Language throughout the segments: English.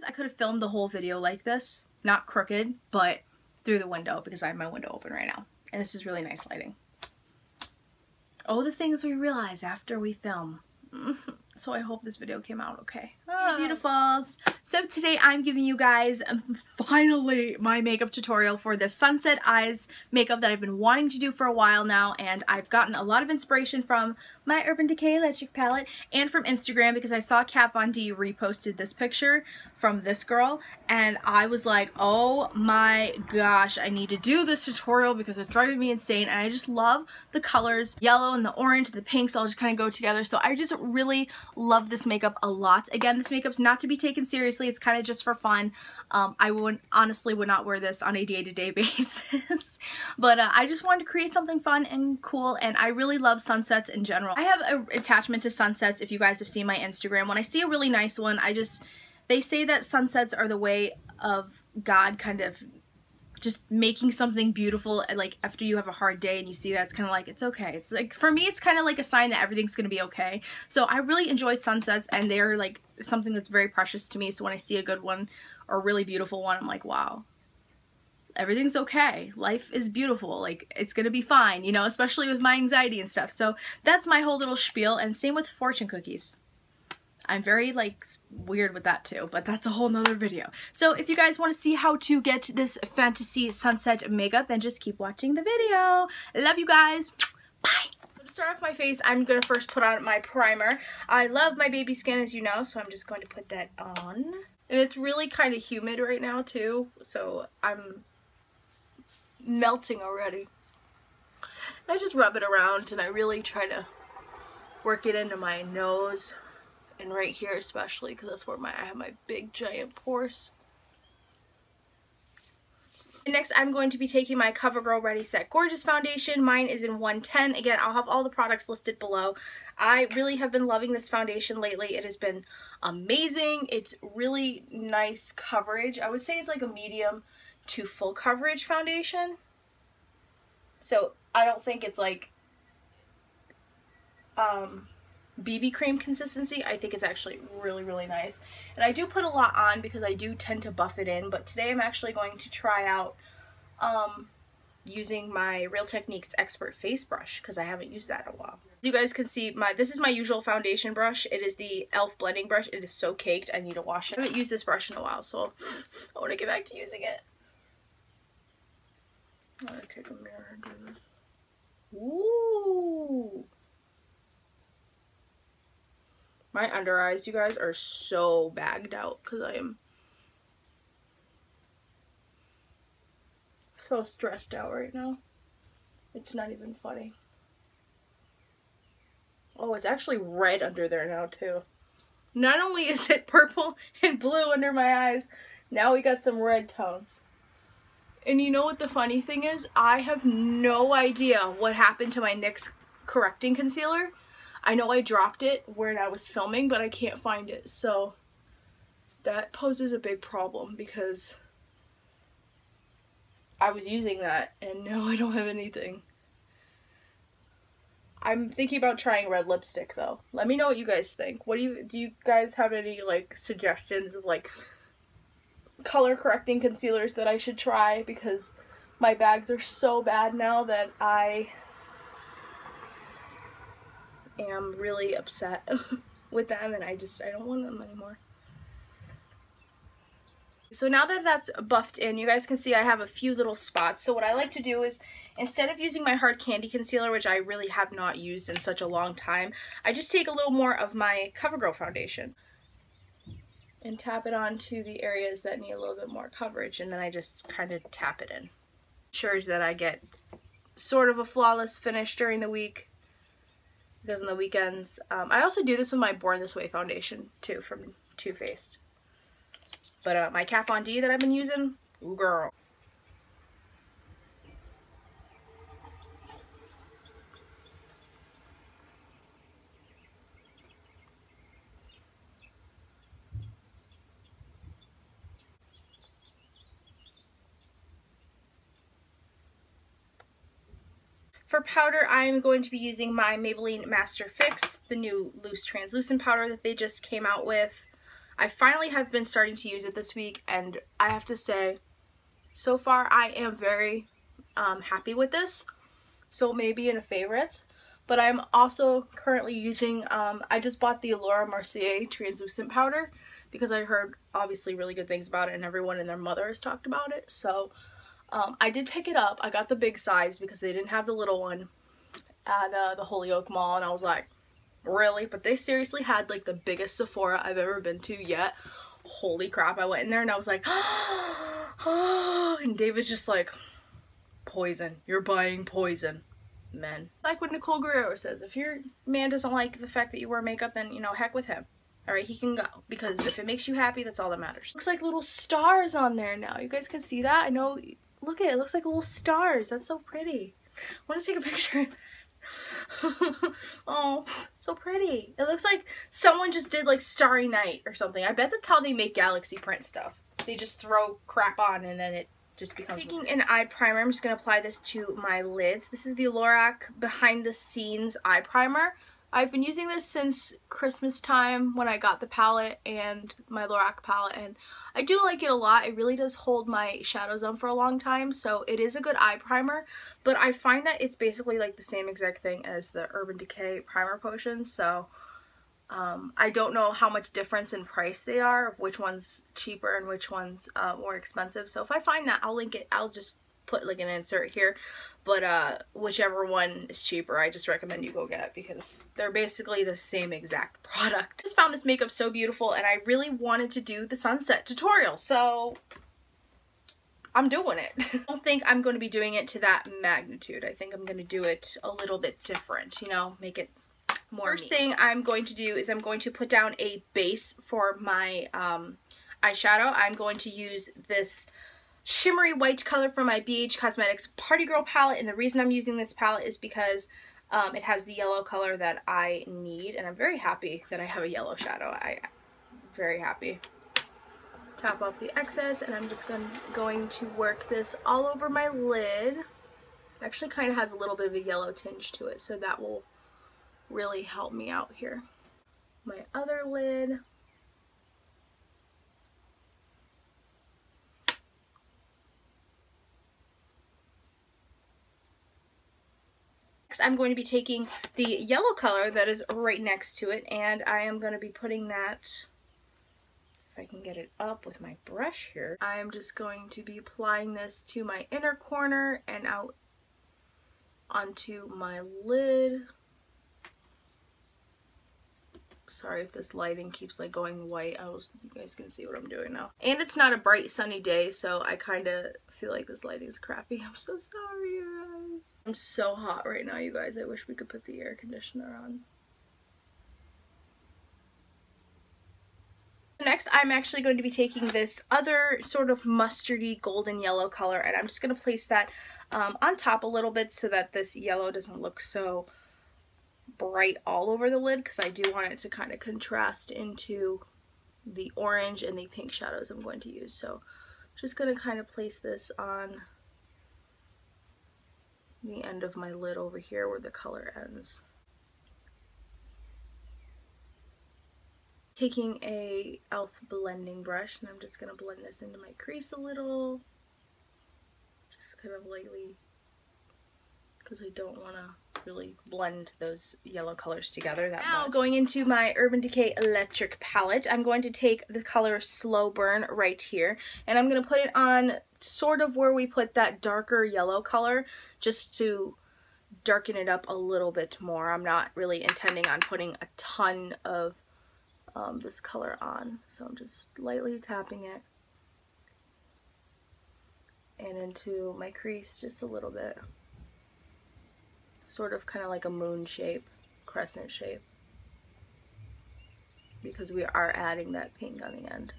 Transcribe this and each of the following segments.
realized I could have filmed the whole video like this, not crooked, but through the window, because I have my window open right now. And this is really nice lighting. Oh, the things we realize after we film. So I hope this video came out okay. Oh. Hey, beautifuls. So today I'm giving you guys finally my makeup tutorial for this Sunset Eyes makeup that I've been wanting to do for a while now, and I've gotten a lot of inspiration from my Urban Decay Electric palette and from Instagram, because I saw Kat Von D reposted this picture from this girl and I was like, oh my gosh, I need to do this tutorial because it's driving me insane. And I just love the colors, yellow and the orange, the pinks all just kind of go together. So I just really love this makeup a lot. Again, this makeup's not to be taken seriously. It's kind of just for fun. I honestly would not wear this on a day-to-day basis. But I just wanted to create something fun and cool, and I really love sunsets in general. I have an attachment to sunsets if you guys have seen my Instagram. When I see a really nice one, they say that sunsets are the way of God kind of just making something beautiful, and like after you have a hard day and you see that's kind of like, it's okay. It's like, for me, it's kind of like a sign that everything's gonna be okay. So I really enjoy sunsets, and they're like something that's very precious to me. So when I see a good one or a really beautiful one, I'm like, wow, everything's okay. Life is beautiful. Like, it's gonna be fine, you know, especially with my anxiety and stuff. So that's my whole little spiel, and same with fortune cookies. I'm very like weird with that too, but that's a whole nother video. So if you guys want to see how to get this fantasy sunset makeup, then just keep watching the video. Love you guys. Bye. So to start off my face, I'm going to first put on my primer. I love my baby skin, as you know, so I'm just going to put that on. And it's really kind of humid right now too, so I'm melting already. And I just rub it around, and I really try to work it into my nose. And right here especially, because that's where I have my big giant pores. And next I'm going to be taking my CoverGirl Ready, Set, Gorgeous foundation. Mine is in 110. Again, I'll have all the products listed below. I really have been loving this foundation lately. It has been amazing. It's really nice coverage. I would say it's like a medium to full coverage foundation. So I don't think it's like BB cream consistency. I think it's actually really, really nice. And I do put a lot on because I do tend to buff it in, but today I'm actually going to try out using my Real Techniques Expert Face Brush, because I haven't used that in a while. As you guys can see, this is my usual foundation brush. It is the e.l.f. blending brush. It is so caked, I need to wash it. I haven't used this brush in a while, so I want to get back to using it. I'm going to take a mirror and do this. Ooh! My under eyes, you guys, are so bagged out because I am so stressed out right now. It's not even funny. Oh, it's actually red under there now, too. Not only is it purple and blue under my eyes, now we got some red tones. And you know what the funny thing is? I have no idea what happened to my NYX correcting concealer. I know I dropped it when I was filming, but I can't find it, so that poses a big problem because I was using that and no, I don't have anything. I'm thinking about trying red lipstick though. Let me know what you guys think. What do you guys have any like suggestions of like color correcting concealers that I should try, because my bags are so bad now that I am really upset with them, and I don't want them anymore. So now that that's buffed in, you guys can see I have a few little spots. So what I like to do is, instead of using my Hard Candy concealer, which I really have not used in such a long time, I just take a little more of my CoverGirl foundation and tap it onto the areas that need a little bit more coverage, and then I just kind of tap it in. Ensures that I get sort of a flawless finish during the week. Because on the weekends, I also do this with my Born This Way foundation too, from Too Faced. But my Kat Von D that I've been using, ooh girl. For powder, I'm going to be using my Maybelline Master Fix, the new loose translucent powder that they just came out with. I finally have been starting to use it this week, and I have to say, so far I am very happy with this, so it may be in a favorites. But I'm also currently using, I just bought the Laura Mercier translucent powder because I heard obviously really good things about it, and everyone and their mother has talked about it. So I did pick it up. I got the big size because they didn't have the little one at the Holyoke Mall, and I was like, really? But they seriously had like the biggest Sephora I've ever been to yet. Holy crap, I went in there and I was like, oh, and David's just like, poison, you're buying poison. Men. Like what Nicole Guerrero says, if your man doesn't like the fact that you wear makeup, then, you know, heck with him. Alright, he can go. Because if it makes you happy, that's all that matters. Looks like little stars on there now. You guys can see that? I know. Look at it. It looks like little stars. That's so pretty. I want to take a picture of that. Oh, so pretty. It looks like someone just did like Starry Night or something. I bet that's how they make galaxy print stuff. They just throw crap on and then it just becomes taking weird. An eye primer. I'm just going to apply this to my lids. This is the Lorac Behind the Scenes Eye Primer. I've been using this since Christmas time when I got the palette and my Lorac palette, and I do like it a lot. It really does hold my shadows on for a long time, so it is a good eye primer, but I find that it's basically like the same exact thing as the Urban Decay Primer Potion, so I don't know how much difference in price they are, which one's cheaper and which one's more expensive. So if I find that, I'll link it. I'll just put like an insert here, but whichever one is cheaper, I just recommend you go get, because they're basically the same exact product. Just found this makeup so beautiful, and I really wanted to do the sunset tutorial, so I'm doing it. I don't think I'm going to be doing it to that magnitude. I think I'm going to do it a little bit different, you know, make it more First neat. Thing I'm going to do is I'm going to put down a base for my eyeshadow. I'm going to use this shimmery white color from my BH Cosmetics Party Girl palette, and the reason I'm using this palette is because it has the yellow color that I need, and I'm very happy that I have a yellow shadow. I'm very happy. Tap off the excess, and I'm just going to work this all over my lid. Actually kind of has a little bit of a yellow tinge to it, so that will really help me out here. My other lid. Next, I'm going to be taking the yellow color that is right next to it, and I am going to be putting that, if I can get it up with my brush here, I'm just going to be applying this to my inner corner and out onto my lid. Sorry if this lighting keeps like going white. You guys can see what I'm doing now. And it's not a bright sunny day, so I kind of feel like this lighting is crappy. I'm so sorry, you guys. I'm so hot right now, you guys. I wish we could put the air conditioner on. Next, I'm actually going to be taking this other sort of mustardy golden yellow color, and I'm just going to place that on top a little bit so that this yellow doesn't look so bright all over the lid, because I do want it to kind of contrast into the orange and the pink shadows I'm going to use. So just going to kind of place this on the end of my lid over here where the color ends. Taking a e.l.f. blending brush, and I'm just going to blend this into my crease a little, just kind of lightly, because I don't want to really blend those yellow colors together that now much. Going into my Urban Decay Electric palette, I'm going to take the color Slow Burn right here, and I'm going to put it on sort of where we put that darker yellow color, just to darken it up a little bit more. I'm not really intending on putting a ton of this color on, so I'm just lightly tapping it and into my crease just a little bit. Sort of kind of like a moon shape, crescent shape, because we are adding that pink on the end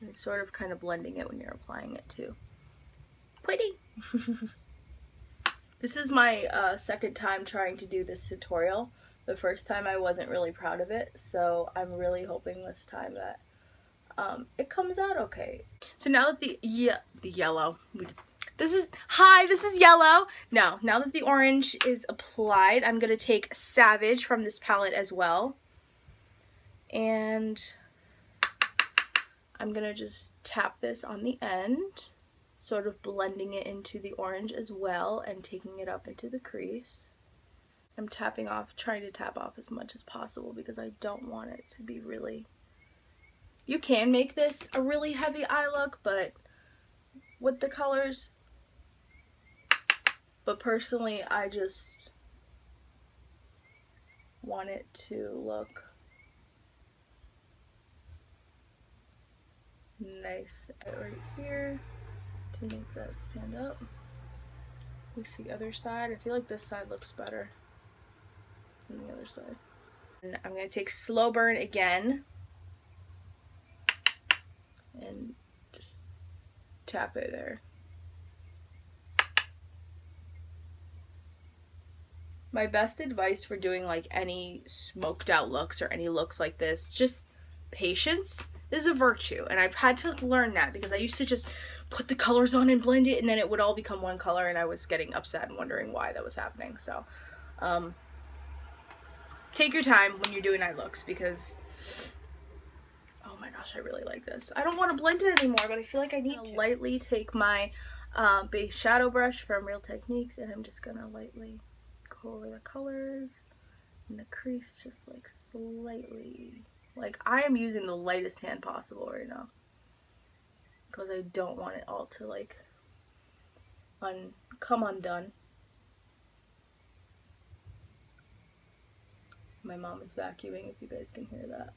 and sort of kind of blending it when you're applying it too. Pretty! This is my second time trying to do this tutorial. The first time I wasn't really proud of it, so I'm really hoping this time that it comes out okay. So now that the yellow, this is yellow. Now that the orange is applied, I'm going to take Savage from this palette as well. And I'm gonna just tap this on the end, sort of blending it into the orange as well and taking it up into the crease. I'm tapping off, trying to tap off as much as possible because I don't want it to be really... You can make this a really heavy eye look, but with the colors. But personally, I just want it to look nice right here to make that stand up with the other side. I feel like this side looks better than the other side. And I'm going to take Slow Burn again and just tap it there. My best advice for doing like any smoked out looks or any looks like this, just patience is a virtue, and I've had to learn that because I used to just put the colors on and blend it and then it would all become one color and I was getting upset and wondering why that was happening. So take your time when you're doing eye looks because, oh my gosh, I really like this. I don't want to blend it anymore, but I feel like I need to. Lightly take my base shadow brush from Real Techniques and I'm just gonna lightly over the colors and the crease, just like slightly. Like, I am using the lightest hand possible right now because I don't want it all to like come undone. My mom is vacuuming if you guys can hear that.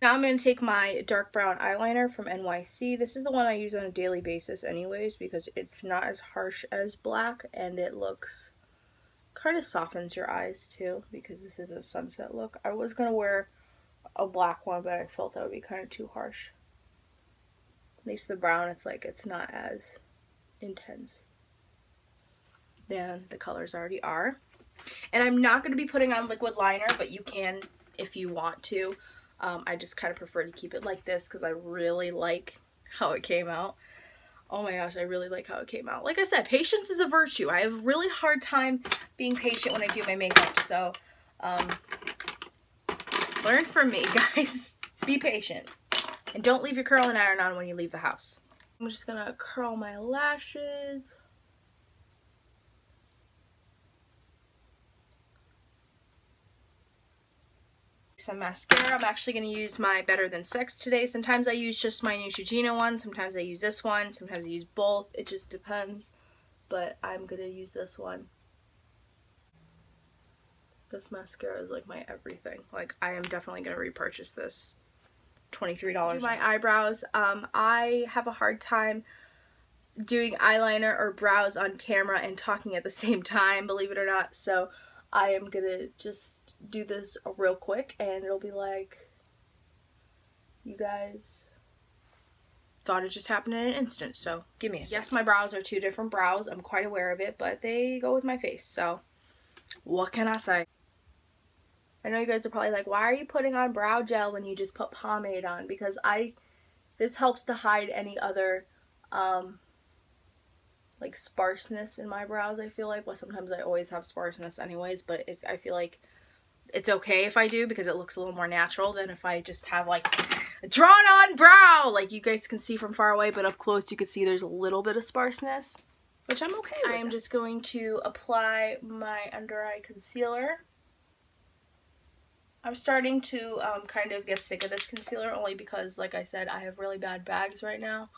Now I'm going to take my dark brown eyeliner from NYC. This is the one I use on a daily basis anyways because it's not as harsh as black and it looks... kind of softens your eyes too because this is a sunset look. I was gonna wear a black one but I felt that would be kind of too harsh. At least the brown, it's like it's not as intense than the colors already are. And I'm not gonna be putting on liquid liner, but you can if you want to. I just kind of prefer to keep it like this because I really like how it came out. Oh my gosh, I really like how it came out. Like I said, patience is a virtue. I have a really hard time being patient when I do my makeup. So, learn from me, guys. Be patient. And don't leave your curling iron on when you leave the house. I'm just gonna curl my lashes. Some mascara. I'm actually going to use my Better Than Sex today. Sometimes I use just my Neutrogena one, sometimes I use this one, sometimes I use both. It just depends, but I'm going to use this one. This mascara is like my everything. Like, I am definitely going to repurchase this. $23. My eyebrows. I have a hard time doing eyeliner or brows on camera and talking at the same time, believe it or not, so I am gonna just do this real quick and it'll be like, you guys thought it just happened in an instant, so give me a second. Yes, my brows are two different brows. I'm quite aware of it, but they go with my face, so what can I say? I know you guys are probably like, why are you putting on brow gel when you just put pomade on? Because this helps to hide any other, like sparseness in my brows, I feel like. Well, sometimes I always have sparseness anyways, but I feel like it's okay if I do because it looks a little more natural than if I just have like a drawn on brow. Like, you guys can see from far away, but up close you can see there's a little bit of sparseness, which I'm okay with. I am just going to apply my under eye concealer. I'm starting to kind of get sick of this concealer only because, like I said, I have really bad bags right now.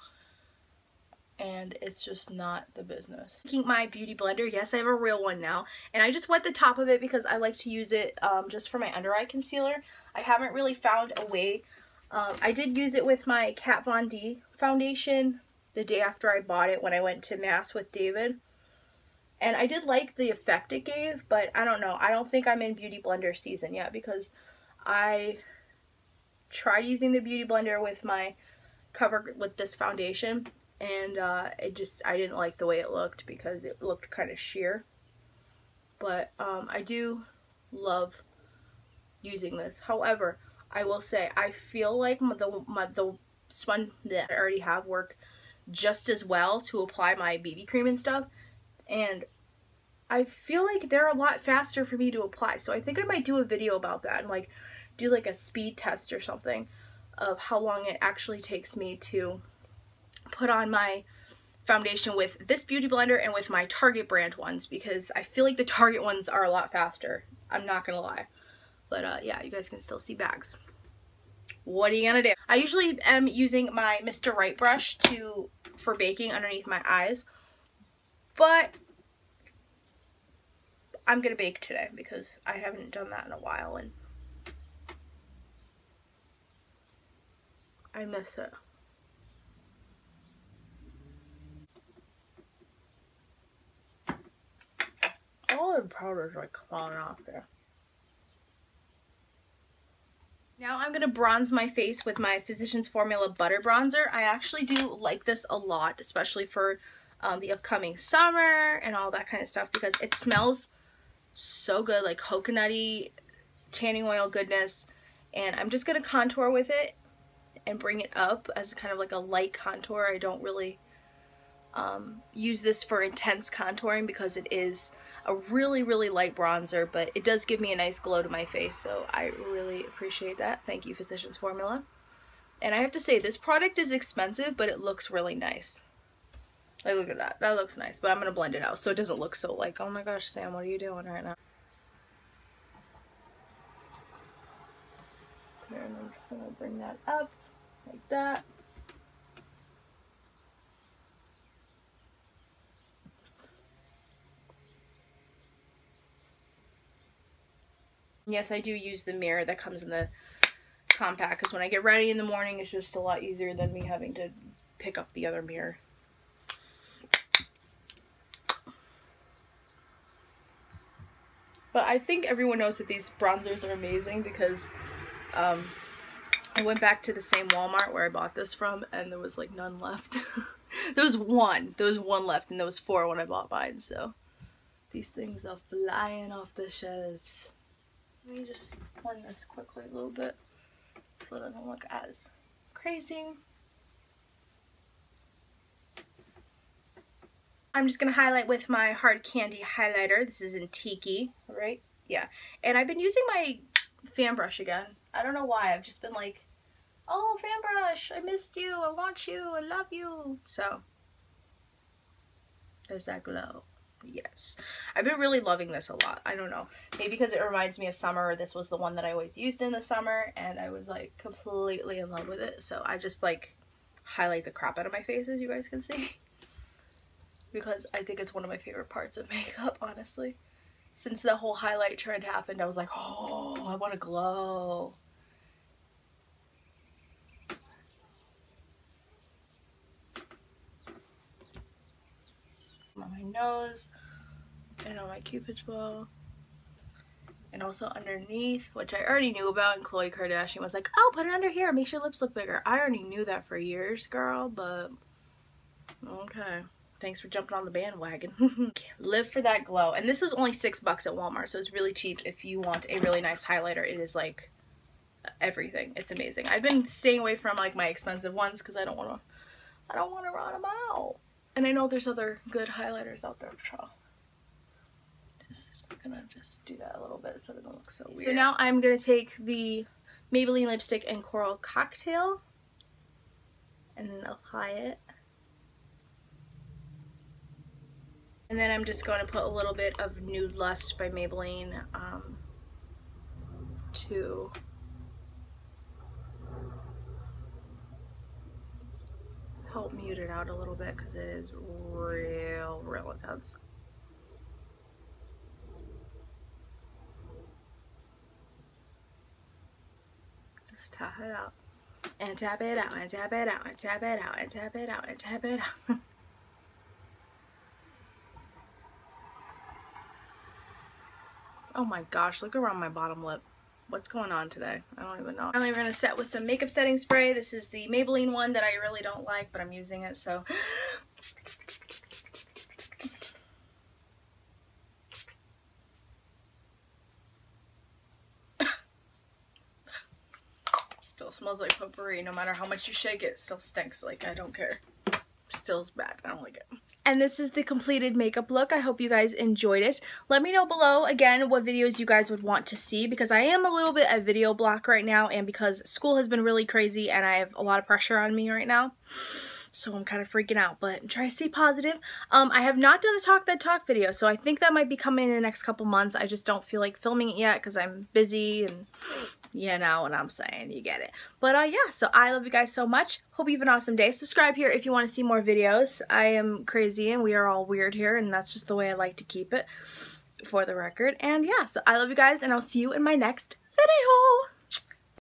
And it's just not the business. Taking my beauty blender, yes, I have a real one now, and I just wet the top of it because I like to use it just for my under eye concealer. I haven't really found a way. I did use it with my Kat Von D foundation the day after I bought it when I went to Mass with David, and I did like the effect it gave, but I don't know. I don't think I'm in beauty blender season yet because I tried using the beauty blender with my this foundation. And I didn't like the way it looked because it looked kind of sheer. But I do love using this. However, I will say I feel like the sponge that I already have work just as well to apply my BB cream and stuff. And I feel like they're a lot faster for me to apply. So I think I might do a video about that and like do like a speed test or something. of how long it actually takes me to put on my foundation with this beauty blender and with my Target brand ones, because I feel like the Target ones are a lot faster. I'm not gonna lie. But yeah, you guys can still see bags. What are you gonna do? I usually am using my Mr. Right brush for baking underneath my eyes, but I'm gonna bake today because I haven't done that in a while and I miss it. All the powder's like falling off there. Now I'm going to bronze my face with my Physicians Formula Butter Bronzer. I actually do like this a lot, especially for the upcoming summer and all that kind of stuff, because it smells so good, like coconutty tanning oil goodness. And I'm just going to contour with it and bring it up as kind of like a light contour. I don't really use this for intense contouring because it is a really, really light bronzer, but it does give me a nice glow to my face, so I really appreciate that. Thank you, Physicians Formula. And I have to say, this product is expensive, but it looks really nice. Like, look at that. That looks nice, but I'm gonna blend it out so it doesn't look so like, oh my gosh, Sam, what are you doing right now? Here, and I'm just gonna bring that up like that. Yes, I do use the mirror that comes in the compact, because when I get ready in the morning, it's just a lot easier than me having to pick up the other mirror. But I think everyone knows that these bronzers are amazing because I went back to the same Walmart where I bought this from, and there was like none left. There was one left, and there was four when I bought mine, so these things are flying off the shelves. Let me just blend this quickly a little bit so it doesn't look as crazy. I'm just going to highlight with my Hard Candy highlighter. This is in Tiki, right? Yeah. And I've been using my fan brush again. I don't know why. I've just been like, oh, fan brush, I missed you. I want you. I love you. So there's that glow. Yes, I've been really loving this a lot. I don't know, maybe because it reminds me of summer. This was the one that I always used in the summer, and I was like completely in love with it. So I just like highlight the crap out of my face, as you guys can see, because I think it's one of my favorite parts of makeup, honestly. Since the whole highlight trend happened, I was like, oh, I want to glow. On my nose and on my cupid's bow, and also underneath, which I already knew about, and Khloe Kardashian was like, oh, put it under here, it makes your lips look bigger. I already knew that for years, girl, but okay, thanks for jumping on the bandwagon. Live for that glow. And this was only $6 at Walmart, so it's really cheap. If you want a really nice highlighter, it is like everything. It's amazing. I've been staying away from like my expensive ones because I don't want to run them out. And I know there's other good highlighters out there, y'all. Just gonna do that a little bit so it doesn't look so weird. So now I'm gonna take the Maybelline lipstick and Coral Cocktail and apply it. And then I'm just gonna put a little bit of Nude Lust by Maybelline to help mute it out a little bit because it is real, real intense. Just tap it out and tap it out and tap it out and tap it out and tap it out and tap it out. Oh my gosh, look around my bottom lip. What's going on today? I don't even know. Finally, we're going to set with some makeup setting spray. This is the Maybelline one that I really don't like, but I'm using it, so. Still smells like potpourri. No matter how much you shake it, it still stinks. Like, I don't care. Still's bad. I don't like it. and this is the completed makeup look. I hope you guys enjoyed it. Let me know below again what videos you guys would want to see, because I am a little bit at video block right now and because school has been really crazy and I have a lot of pressure on me right now. So I'm kind of freaking out, but I'm trying to stay positive. I have not done a Talk That Talk video, so I think that might be coming in the next couple months. I just don't feel like filming it yet because I'm busy and you know what I'm saying. You get it. But yeah, so I love you guys so much. Hope you have an awesome day. Subscribe here if you want to see more videos. I am crazy and we are all weird here, and that's just the way I like to keep it for the record. And yeah, so I love you guys, and I'll see you in my next video.